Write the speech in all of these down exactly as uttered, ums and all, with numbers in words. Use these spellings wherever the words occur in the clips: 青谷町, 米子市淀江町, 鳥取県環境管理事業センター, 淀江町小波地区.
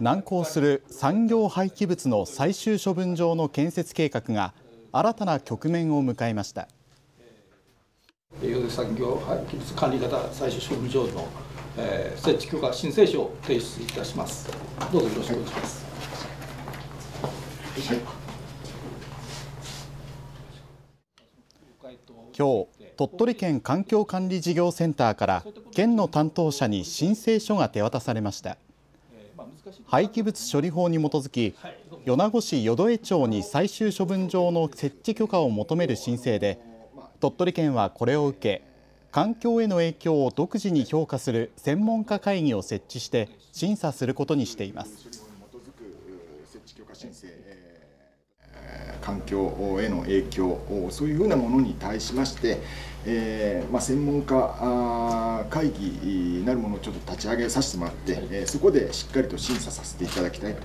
難航する産業廃棄物の最終処分場の建設計画が新たな局面を迎えました。産業廃棄物管理型最終処分場の設置許可申請書を提出いたします。どうぞよろしくお願いします。今日、鳥取県環境管理事業センターから県の担当者に申請書が手渡されました。廃棄物処理法に基づき、米子市淀江町に最終処分場の設置許可を求める申請で、鳥取県はこれを受け、環境への影響を独自に評価する専門家会議を設置して審査することにしています。環境への影響、そういうふうなものに対しまして、えーまあ、専門家会議なるものをちょっと立ち上げさせてもらって、そこでしっかりと審査させていただきたいと。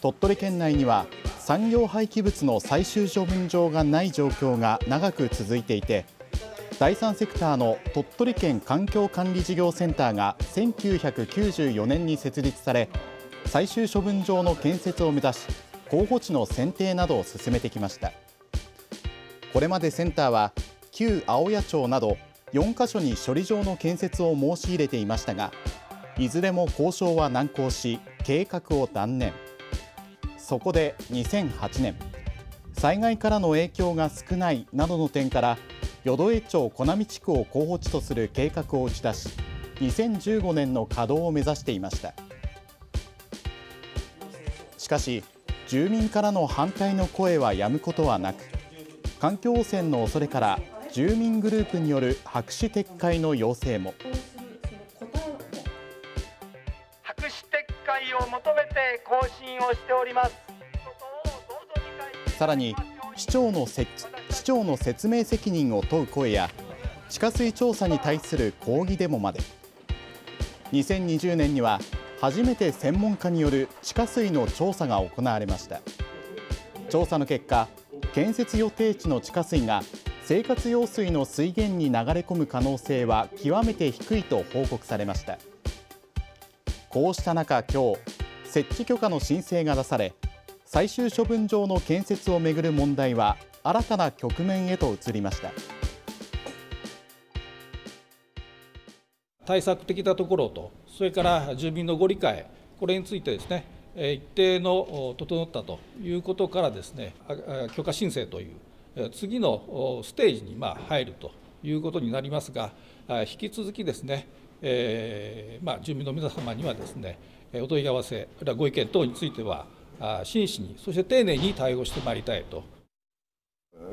鳥取県内には産業廃棄物の最終処分場がない状況が長く続いていて、第三セクターの鳥取県環境管理事業センターがせんきゅうひゃくきゅうじゅうよねんに設立され、最終処分場の建設を目指し、候補地の選定などを進めてきました。これまでセンターは旧青谷町などよんカ所に処理場の建設を申し入れていましたが、いずれも交渉は難航し計画を断念。そこでにせんはちねん、災害からの影響が少ないなどの点から淀江町小波地区を候補地とする計画を打ち出し、にせんじゅうごねんの稼働を目指していました。しかし住民からの反対の声はやむことはなく、環境汚染の恐れから住民グループによる白紙撤回の要請も。白紙撤回を求めて更新をしております。さらに市長のせ市長の説明責任を問う声や地下水調査に対する抗議デモまで。にせんにじゅうねんには初めて専門家による地下水の調査が行われました。調査の結果、建設予定地の地下水が生活用水の水源に流れ込む可能性は極めて低いと報告されました。こうした中、今日、設置許可の申請が出され、最終処分場の建設をめぐる問題は新たな局面へと移りました。対策的なところと、それから住民のご理解、これについてですね、一定の整ったということからですね、許可申請という次のステージにまあ入るということになりますが、引き続きですね、えー、まあ住民の皆様にはですね、お問い合わせ、ご意見等については真摯に、そして丁寧に対応してまいりたいと。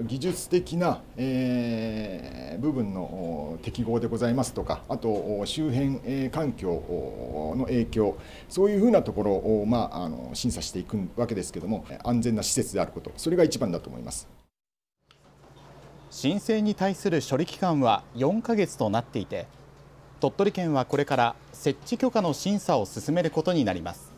技術的な、えー、部分の適合でございますとか、あと周辺環境の影響、そういうふうなところを、まあ、あの審査していくわけですけれども、安全な施設であること、それが一番だと思います。申請に対する処理期間はよんかげつとなっていて、鳥取県はこれから設置許可の審査を進めることになります。